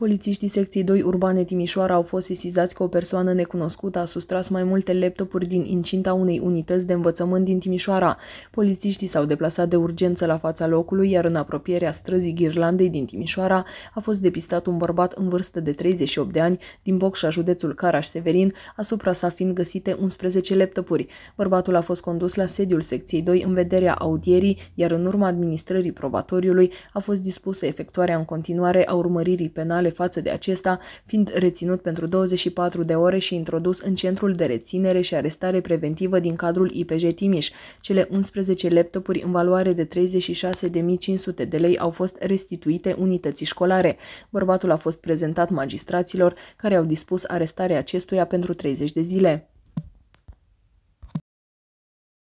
Polițiștii Secției 2 Urbane Timișoara au fost sesizați că o persoană necunoscută a sustras mai multe laptopuri din incinta unei unități de învățământ din Timișoara. Polițiștii s-au deplasat de urgență la fața locului, iar în apropierea străzii Ghirlandei din Timișoara a fost depistat un bărbat în vârstă de 38 de ani din Bocșa, județul Caraș-Severin, asupra sa fiind găsite 11 laptopuri. Bărbatul a fost condus la sediul Secției 2 în vederea audierii, iar în urma administrării probatoriului a fost dispusă efectuarea în continuare a urmăririi penale față de acesta, fiind reținut pentru 24 de ore și introdus în centrul de reținere și arestare preventivă din cadrul IPJ Timiș. Cele 11 laptopuri în valoare de 36.500 de lei au fost restituite unității școlare. Bărbatul a fost prezentat magistraților, care au dispus arestarea acestuia pentru 30 de zile.